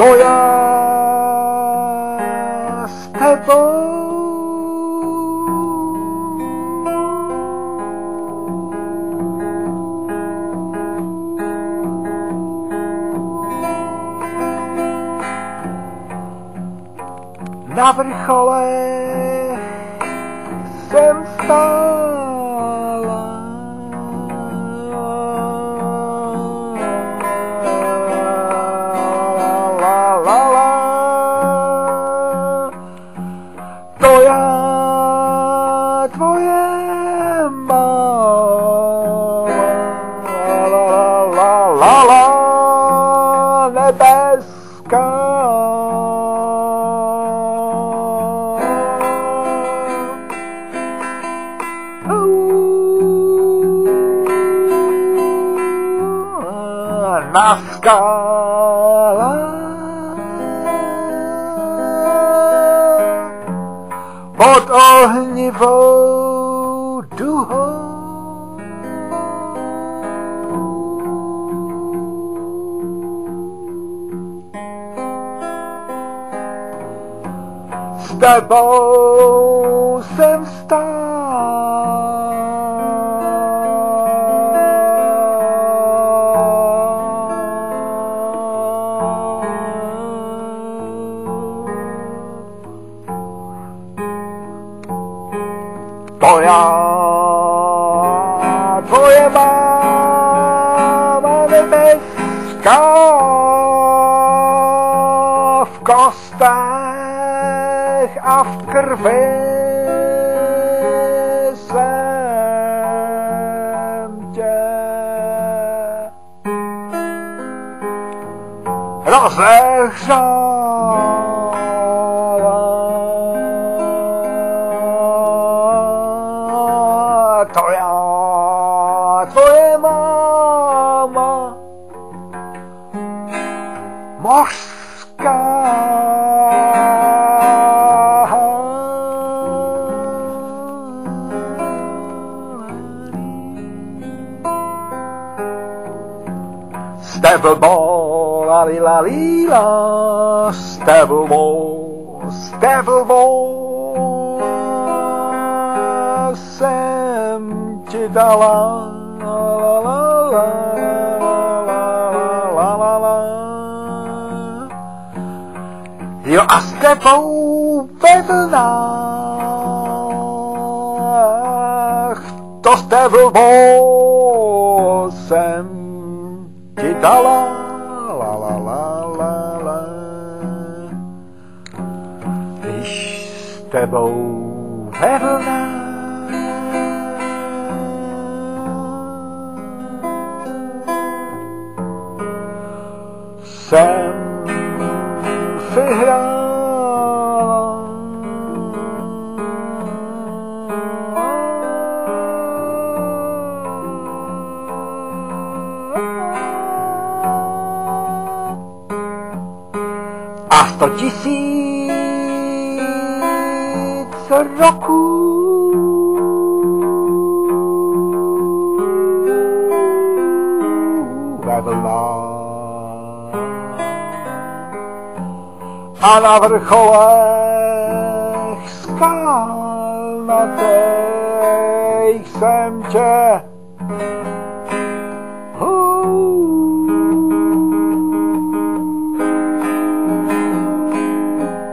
Goiás é bom. Na vrchole jsem stála, la, la, la. To já tvoje máma, la, la, la, la, nebeská. Na skala pod ohnivou duhou s tebou jsem stál. To já tvoje máma nebeská v kostech a v krvi jsem tě rozehřál. To já tvoje máma mořská. S tebou la li la li la, s tebou, s tebou jsem ti dala, la la la la la la la. Jo a s tebou ve vlnách, to s tebou jsem ti dala, la la la la la. Když s tebou ve vlnách jsem si hrála, a 100 000 roků ve vlnách a na vrcholech skalnatých jsem tě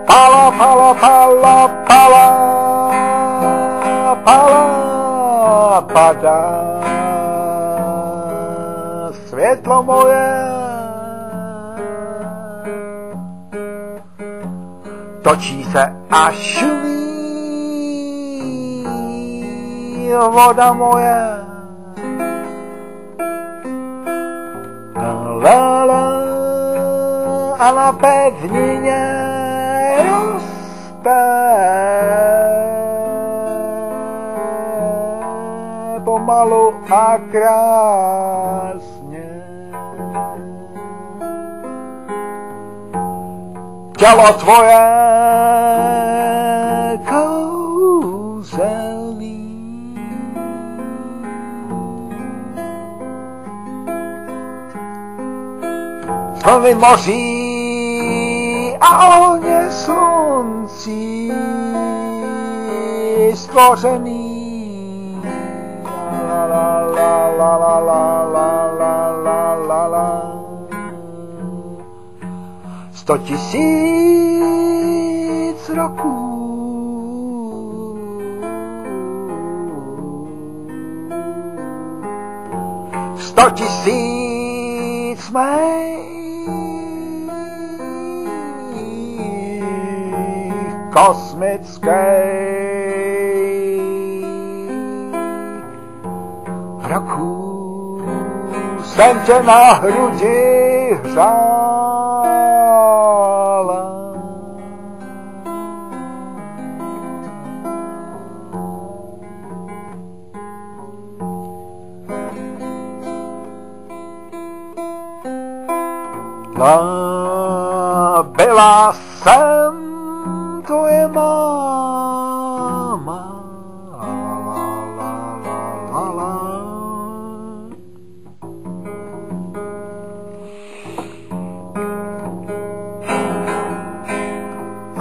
pala, pala, pala, pala, pala, padá světlo moje. Točí se a šumí voda moje. La la a na pevnině roste pomalu a krásně. Tělo tvoje kouzelný, vlny moří sonci stvořený, la la la la la la la la la la. 100 000 roků v 100 000 mých kosmických roků jsem tě na hrudi hřála. Byla jsem tvoje máma, la, la, la, la, la.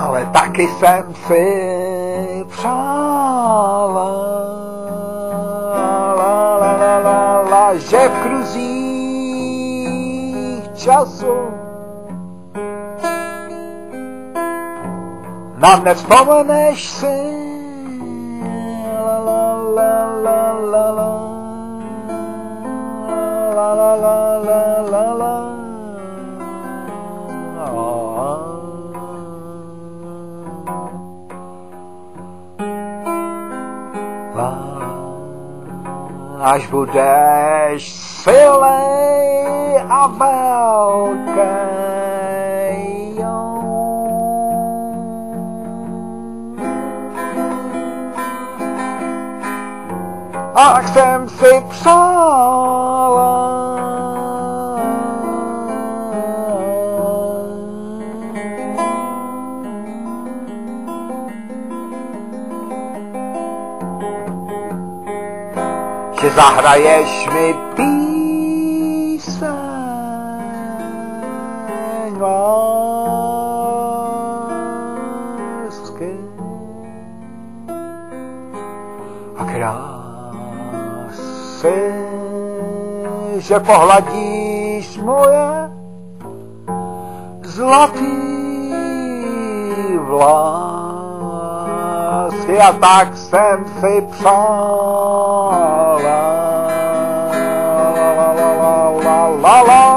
Ale taky jsem si přála, la, la, la, la, la, že v kruzích času nám nevzpomeneš si, la la la la la la la la la la la. Až budeš silnej a velký, ach jsem si přála, že zahraješ mi píseň lásky a krásky, že pohladíš moje zlatý vlasy, a tak jsem si přála, la, la, la, la, la,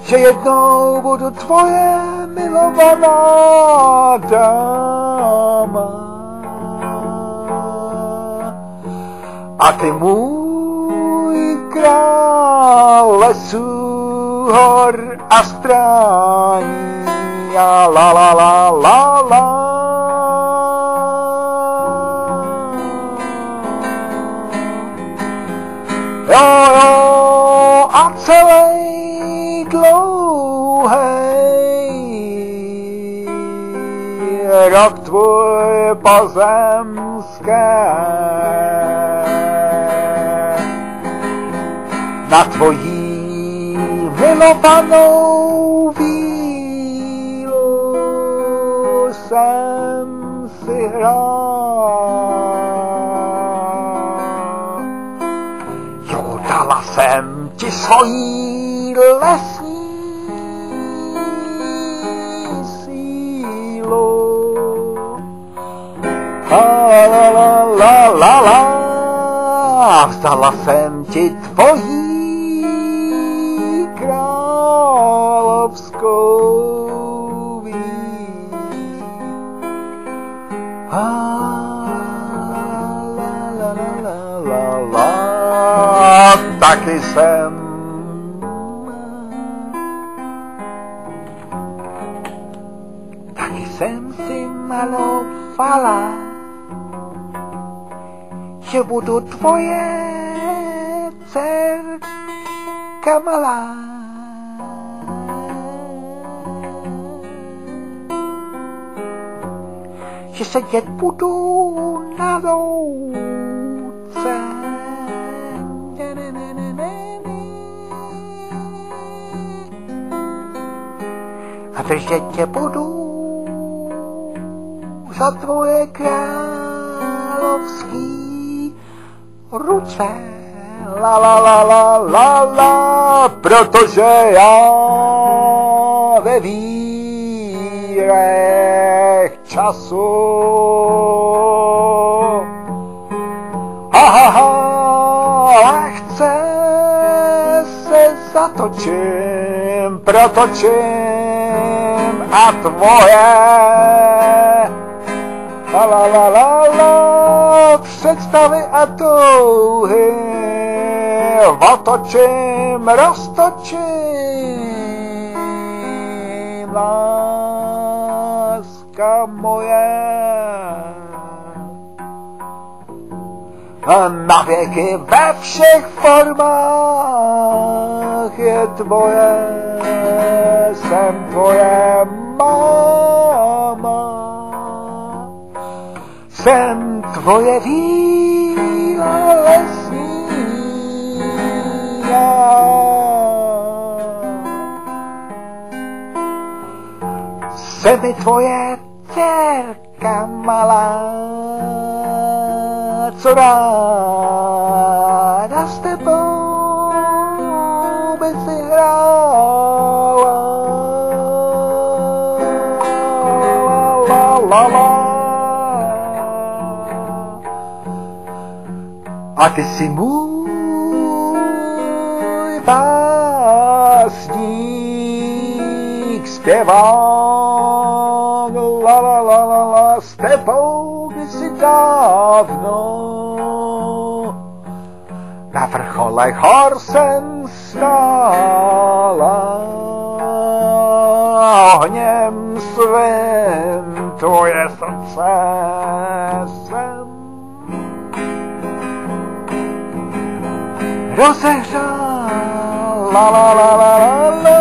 že jednou budu tvoje milovaná dáma. A ty můj král lesů, hor a strání, la la la la la la. Jo, jo, a celý dlouhej rok tvůj pozemské na tvojí milovanou vílu jsem si hrál. Jo, dala jsem ti svojí lesní sílu. La la la la la la, vzdala jsem ti tvojí královskou víc. La, la, la, la, la. Taky jsem si malovala, že budu tvoje dcerka malá. Že sedět budu na louce, ne, ne, ne, ne, ne, ne. Wyżecie podłuża dwoje królewski rucze, la la la la la la, protože ja we wírech czasu ha ha ha chcę se zatočím, protočím a tvoje la la la la la představy a touhy otočím, roztočím, láska moje a navěky ve všech formách je tvoje, jsem tvoje máma, jsem tvoje víla lesní já. Jsem i tvoje dcerka malá, co ráda s tebou by si hrála. La, la. A ty jsi můj básník, zpěván, la la la la la, s tebou kdysi dávno. Na vrcholech hor jsem stála, ohněm svým tvoje srdce jsem rozehřál, la la la la la la.